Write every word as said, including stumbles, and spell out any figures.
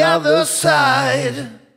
the other side.